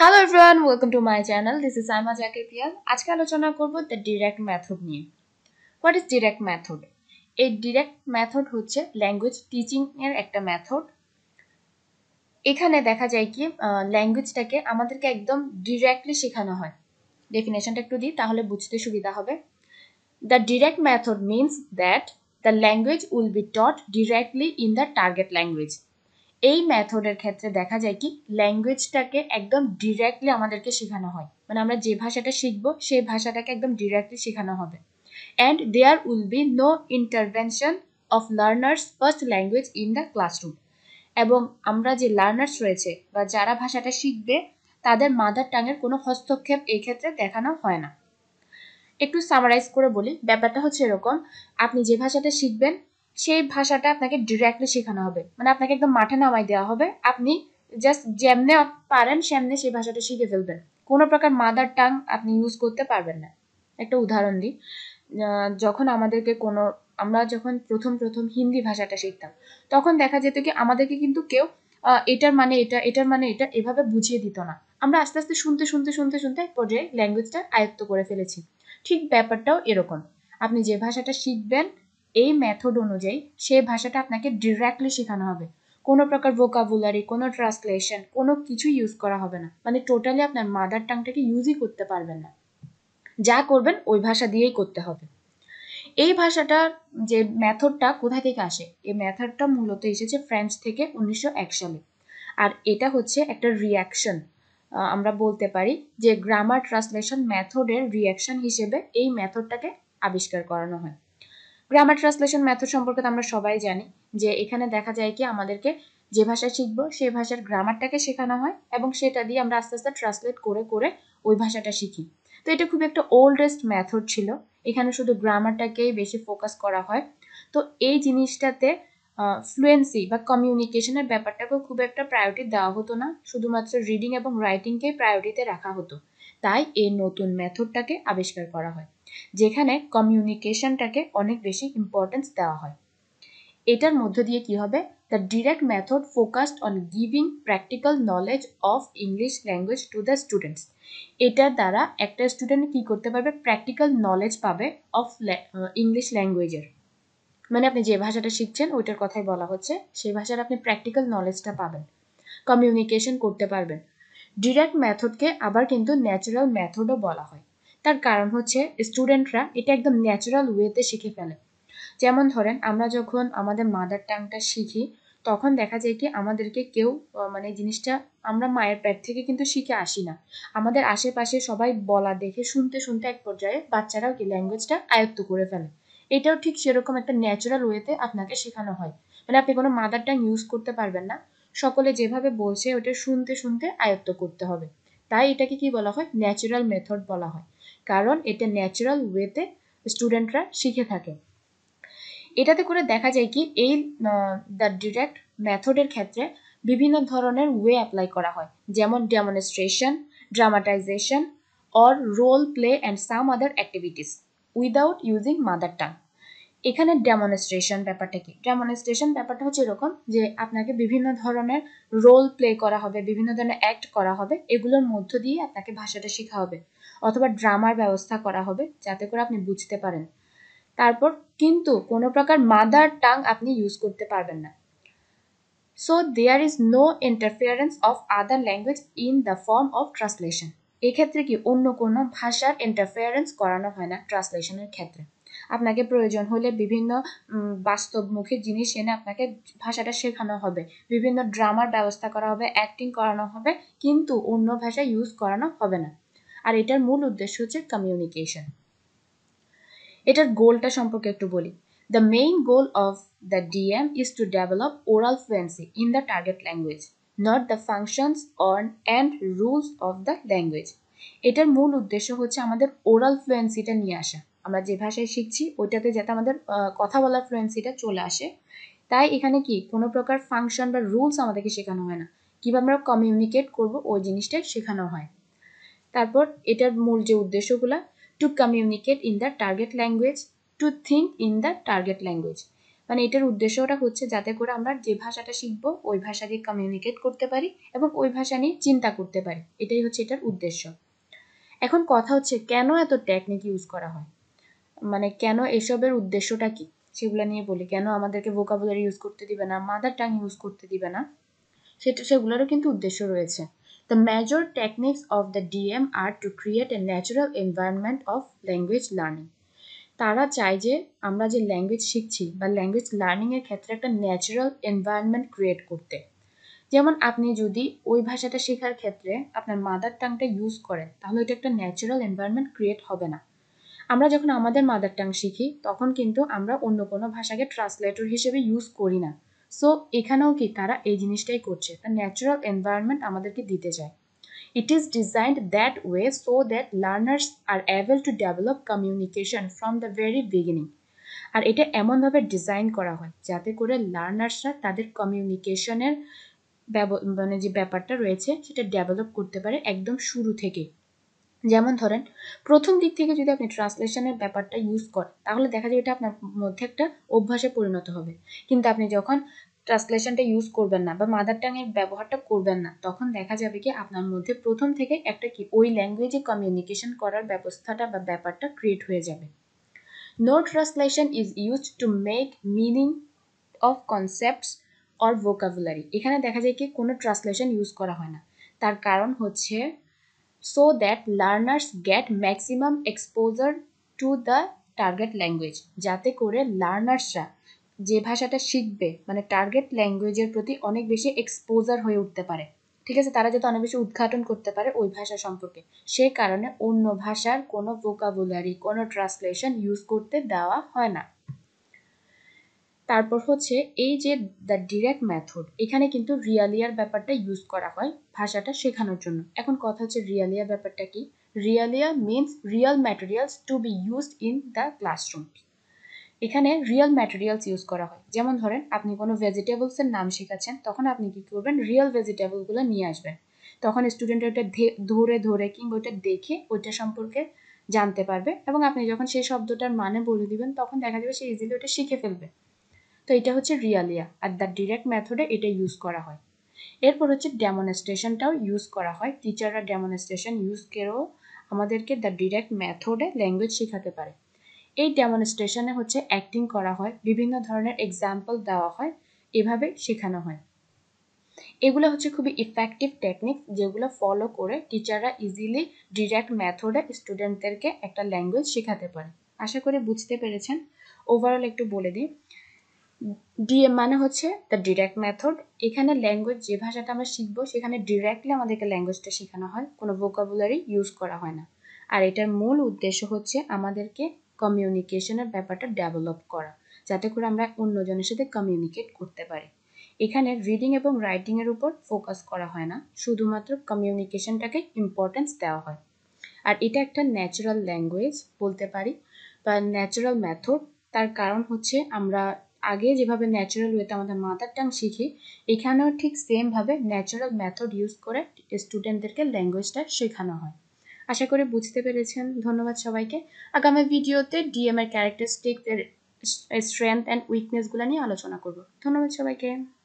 Hello everyone, welcome to my channel. This is Aima Jaketial. Today I will talk about the direct method. What is direct method? A direct method is language teaching method. এখানে দেখা যায় কি ল্যাঙ্গুয়েজটাকে আমাদেরকে একদম directly শেখানো হয় ডেফিনিশনটা একটু দিই তাহলে বুঝতে সুবিধা হবে the direct method means that the language will be taught directly in the target language এই মেথডের ক্ষেত্রে দেখা যায় কি ল্যাঙ্গুয়েজটাকে একদম डायरेक्टली আমাদেরকে শেখানো হয় মানে আমরা যে ভাষাটা শিখব সেই ভাষাটাকে একদম डायरेक्टली শেখানো হবে and there will be no intervention of learners first language in the classroom এবং আমরা যে লার্নারস রয়েছে বা যারা ভাষাটা শিখবে তাদের মাদার টাংয়ের কোনো হস্তক্ষেপ এই ক্ষেত্রে দেখানো হয় না একটু সামারাইজ করে বলি ব্যাপারটা হচ্ছে এরকম আপনি যে ভাষাটা শিখবেন সেই ভাষাটা আপনাকে डायरेक्टली শেখানো হবে মানে আপনাকে একদম মাঠে নামাই দেওয়া হবে আপনি জাস্ট যেমনে পারেন সেমনে সেই ভাষাটা শিখে ফেলবেন কোনো প্রকার মাদার টাং আপনি ইউজ করতে পারবেন না একটা উদাহরণ দিই যখন আমাদেরকে কোনো আমরা যখন প্রথম হিন্দি ভাষাটা শিখতাম তখন দেখা যেত কি আমাদেরকে কিন্তু কেউ এটার মানে এটা এভাবে বুঝিয়ে দিত না আমরা আস্তে আস্তে শুনতে পরে ল্যাঙ্গুয়েজটা আয়ত্ত করে ফেলেছি ঠিক ব্যাপারটাও এরকম আপনি যে ভাষাটা শিখবেন এই মেথড অনুযায়ী সেই ভাষাটা আপনাকে डायरेक्टली শেখানো হবে কোনো প্রকার ভোকাবুলারি কোনো ট্রান্সলেশন কোনো কিছু ইউজ করা হবে না মানে টোটালি আপনার মাদার টাংটাকে ইউজই করতে পারবেন না যা করবেন ওই ভাষা দিয়েই করতে হবে এই ভাষাটা যে মেথডটা কোথা থেকে আসে এই মেথডটা মূলত এসেছে ফ্রেঞ্চ থেকে 1901 সালে আর এটা হচ্ছে একটা রিঅ্যাকশন আমরা বলতে পারি যে গ্রামার ট্রান্সলেশন মেথডের রিঅ্যাকশন হিসেবে এই মেথডটাকে আবিষ্কার করানো হয় গ্রামার ট্রান্সলেশন মেথড সম্পর্কে আমরা সবাই জানি যে এখানে দেখা যায় কি আমাদেরকে যে ভাষা শিখব সেই ভাষার গ্রামারটাকে শেখানো হয় এবং সেটা দিয়ে আমরা আস্তে আস্তে ট্রান্সলেট করে করে ওই ভাষাটা শিখি তো এটা খুব একটা ওল্ডেস্ট মেথড ছিল এখানে শুধু গ্রামারটাকেই বেশি ফোকাস করা হয় তো এই জিনিসটাতে ফ্লুয়েন্সি বা কমিউনিকেশনের ব্যাপারটাকে খুব একটা প্রায়োরিটি দেওয়া হতো না শুধুমাত্র রিডিং এবং রাইটিংকেই প্রায়োরিটিতে রাখা হতো তাই এই নতুন মেথডটাকে আবিষ্কার করা হয় যেখানে কমিউনিকেশনটাকে অনেক বেশি ইম্পর্টেন্স দেওয়া হয় এটার মধ্য দিয়ে কি হবে the direct method focused on giving practical knowledge of English language to the students এটার দ্বারা একটা স্টুডেন্ট কি করতে পারবে প্র্যাকটিক্যাল নলেজ পাবে অফ ইংলিশ ল্যাঙ্গুয়েজের মানে আপনি যে ভাষাটা শিখছেন ওইটার কথাই বলা হচ্ছে সেই ভাষার আপনি প্র্যাকটিক্যাল নলেজটা পাবেন কমিউনিকেশন করতে পারবেন ডাইরেক্ট মেথডকে আবার কিন্তু ন্যাচারাল মেথডও বলা হয় তার কারণ হচ্ছে স্টুডেন্টরা এটা একদম ন্যাচারাল ওয়েতে শিখে ফেলে যেমন ধরেন আমরা যখন আমাদের মাদার টাংটা শিখি তখন দেখা যায় কি আমাদেরকে কেউ মানে জিনিসটা আমরা মায়ের পেট থেকে কিন্তু শিখে আসি না আমাদের আশেপাশে সবাই বলা দেখে শুনতে এক পর্যায়ে বাচ্চারাও কি ল্যাঙ্গুয়েজটা আয়ত্ত করে ফেলে এটাও ঠিক সেরকম একটা ন্যাচারাল ওয়েতে আপনাকে শেখানো হয় মানে আপনি কোনো মাদার টাং ইউজ করতে পারবেন না সকলে যেভাবে বলছে ওটা শুনতে আয়ত্ত করতে হবে তাই এটাকে কি বলা হয় ন্যাচারাল মেথড বলা হয় কারণ এটা ন্যাচারাল ওয়েতে স্টুডেন্টরা শিখে থাকে এটাতে করে দেখা যায় কি এই দ্য ডাইরেক্ট মেথডের ক্ষেত্রে বিভিন্ন ধরনের ওয়ে অ্যাপ্লাই করা হয় যেমন demonstration dramatization or role play and some other activities without using mother tongue এখানে ডেমনস্ট্রেশন ব্যাপারটা কি ডেমনস্ট্রেশন ব্যাপারটা হচ্ছে এরকম যে আপনাকে বিভিন্ন ধরনের রোল প্লে করা হবে বিভিন্ন ধরনের অ্যাক্ট করা হবে এগুলোর মধ্য দিয়ে আপনাকে ভাষাটা শেখা হবে অথবা ড্রামার ব্যবস্থা করা হবে যাতে করে আপনি বুঝতে পারেন তারপর কিন্তু কোনো প্রকার মাদার টাং আপনি ইউজ করতে পারবেন না so there is no interference of other language in the form of translation এই ক্ষেত্রে কি অন্য কোনো ভাষার ইন্টারফিয়ারেন্স করানো হয় না ট্রান্সলেশনের ক্ষেত্রে আপনাকে প্রয়োজন হলে বিভিন্ন বাস্তবমুখী জিনিস এনে আপনাকে ভাষাটা শেখানো হবে বিভিন্ন ড্রামার ব্যবস্থা করা হবে অ্যাক্টিং করানো হবে কিন্তু অন্য ভাষা ইউজ করানো হবে না আর এটার মূল উদ্দেশ্য হচ্ছে কমিউনিকেশন এটার গোলটা সম্পর্কে একটু বলি the main goal of the DM is to develop oral fluency in the target language not the functions on and rules of the language এটার মূল উদ্দেশ্য হচ্ছে আমাদের ওরাল ফ্লুয়েন্সিটা নিয়ে আসা আমরা যে ভাষায় শিখছি ওইটাতে যাতে আমাদের কথা বলার ফ্লুয়েন্সিটা চলে আসে তাই এখানে কি কোনো প্রকার ফাংশন বা রুলস আমাদেরকে শেখানো হয় না কিভাবে আমরা কমিউনিকেট করব ওই জিনিসটাই শেখানো হয় তারপর এটার মূল যে উদ্দেশ্যগুলো to communicate in the target language to think in the target language মানে এটার উদ্দেশ্যটা হচ্ছে যাতে করে আমরা যে ভাষাটা শিখব ওই ভাষা দিয়ে কমিউনিকেট করতে পারি এবং ওই ভাষা নিয়ে চিন্তা করতে পারি, এটাই হচ্ছে এটার উদ্দেশ্য। এখন কথা হচ্ছে কেন এত টেকনিক ইউজ করা হয়, মানে কেন এসবের উদ্দেশ্যটা কি সেগুলো নিয়ে বলি। কেন আমাদেরকে ভোকাবুলারি ইউজ করতে দিবে না, মাদার টাং ইউজ করতে দিবে না, সেগুলোরও কিন্তু উদ্দেশ্য রয়েছে। The major techniques of the DM are to create a natural environment of language learning. তারা চাই যে আমরা যে ল্যাঙ্গুয়েজ শিখছি বা ল্যাঙ্গুয়েজ লার্নিংয়ের ক্ষেত্রে একটা ন্যাচারাল এনভায়রনমেন্ট ক্রিয়েট করতে। যেমন আপনি যদি ওই ভাষাটা শেখার ক্ষেত্রে আপনার মাদার টাংটা ইউজ করেন তাহলে এটা একটা ন্যাচারাল এনভায়রনমেন্ট ক্রিয়েট হবে না। আমরা যখন আমাদের মাদার টাং শিখি তখন কিন্তু আমরা অন্য কোনো ভাষাকে ট্রান্সলেটর হিসেবে ইউজ করি না। সো এখানেও কি তারা এই জিনিসটাই করছে, তার ন্যাচারাল এনভায়রনমেন্ট আমাদেরকে দিতে চায়। It is designed that way so that learners are able to develop communication from the very beginning. আর এটা এমনভাবে ডিজাইন করা হয় যাতে করে লার্নার্সরা তাদের কমিউনিকেশনের মানে যে ব্যাপারটা রয়েছে সেটা ডেভেলপ করতে পারে একদম শুরু থেকে। যেমন ধরেন প্রথম দিক থেকে যদি আপনি ট্রান্সলেশনের ব্যাপারটা ইউজ করেন তাহলে দেখা যায় এটা আপনার মধ্যে একটা অভ্যাসে পরিণত হবে, কিন্তু আপনি যখন ট্রান্সলেশনটা ইউজ করবেন না বা মাদার টাং এর ব্যবহারটা করবেন না তখন দেখা যাবে কি আপনার মধ্যে প্রথম থেকে একটা কি ওই ল্যাঙ্গুয়েজে কমিউনিকেশন করার ব্যবস্থাটা বা ব্যাপারটা ক্রিয়েট হয়ে যাবে। No translation is use to make meaning of concepts or vocabulary. এখানে দেখা যায় কি কোনো ট্রান্সলেশন ইউজ করা হয় না, তার কারণ হচ্ছে so that learners get maximum exposure to the target language, যাতে করে লার্নার্সরা যে ভাষাটা শিখবে মানে টার্গেট ল্যাঙ্গুয়েজের প্রতি অনেক বেশি এক্সপোজার হয়ে উঠতে পারে, ঠিক আছে, তারা যাতে অনেক বেশি উদ্ঘাটন করতে পারে ওই ভাষা সম্পর্কে। সে কারণে অন্য ভাষার কোনো ভোকাবুলারি কোনো ট্রান্সলেশন ইউজ করতে দেওয়া হয় না। তারপর হচ্ছে এই যে দ্য ডিরেক্ট মেথড, এখানে কিন্তু রিয়ালিয়ার ব্যাপারটা ইউজ করা হয় ভাষাটা শেখানোর জন্য। এখন কথা হচ্ছে রিয়ালিয়া ব্যাপারটা কি। Realia means real materials to be used in the classroom. এখানে রিয়াল ম্যাটেরিয়ালস ইউজ করা হয়। যেমন ধরেন আপনি কোনো ভেজিটেবলসের নাম শেখাচ্ছেন তখন আপনি কি করবেন, রিয়াল ভেজিটেবলগুলো নিয়ে আসবেন, তখন স্টুডেন্টরা ওটা ধরে ধরে কিংবা ওটা দেখে ওইটা সম্পর্কে জানতে পারবে এবং আপনি যখন সেই শব্দটার মানে বলে দিবেন তখন দেখা যাবে সে ইজিলি ওটা শিখে ফেলবে। তো এটা হচ্ছে রিয়ালিয়া। আর দ্য ডিরেক্ট মেথডে এটা ইউজ করা হয়। এরপর হচ্ছে ডেমনস্ট্রেশনটাও ইউজ করা হয়, টিচাররা ডেমনস্ট্রেশন ইউজ করেও আমাদেরকে দ্য ডিরেক্ট মেথডে ল্যাঙ্গুয়েজ শেখাতে পারে। এই ডেমনস্ট্রেশনে হচ্ছে অ্যাক্টিং করা হয়, বিভিন্ন ধরনের এক্সাম্পল দেওয়া হয়, এভাবে শেখানো হয়। এগুলো হচ্ছে খুবই ইফেক্টিভ টেকনিক যেগুলো ফলো করে টিচাররা ইজিলি ডিরেক্ট মেথডে স্টুডেন্টদেরকে একটা ল্যাঙ্গুয়েজ শেখাতে পারে। আশা করি বুঝতে পেরেছেন। ওভারঅল একটু বলে দিই, ডিএম মানে হচ্ছে দ্য ডিরেক্ট মেথড। এখানে ল্যাঙ্গুয়েজ যে ভাষাটা আমরা শিখবো সেখানে ডিরেক্টলি আমাদেরকে ল্যাঙ্গুয়েজটা শেখানো হয়, কোনো ভোকাবুলারি ইউজ করা হয় না। আর এটার মূল উদ্দেশ্য হচ্ছে আমাদেরকে কমিউনিকেশনের ব্যাপারটা ডেভেলপ করা, যাতে করে আমরা অন্যজনের সাথে কমিউনিকেট করতে পারি। এখানে রিডিং এবং রাইটিংয়ের উপর ফোকাস করা হয় না, শুধুমাত্র কমিউনিকেশনটাকে ইম্পর্টেন্স দেওয়া হয়। আর এটা একটা ন্যাচারাল ল্যাঙ্গুয়েজ বলতে পারি বা ন্যাচারাল মেথড, তার কারণ হচ্ছে আমরা আগে যেভাবে ন্যাচারাল ওয়েতে আমাদের মাদার টাং শিখি এখানেও ঠিক সেমভাবে ন্যাচারাল মেথড ইউজ করে স্টুডেন্টদেরকে ল্যাঙ্গুয়েজটা শেখানো হয়। আশা করি বুঝতে পেরেছেন। ধন্যবাদ সবাইকে। আগামী ভিডিওতে ডিএম এর ক্যারেক্টারিস্টিক, স্ট্রেংথ অ্যান্ড উইকনেসগুলো নিয়ে আলোচনা করব। ধন্যবাদ সবাইকে।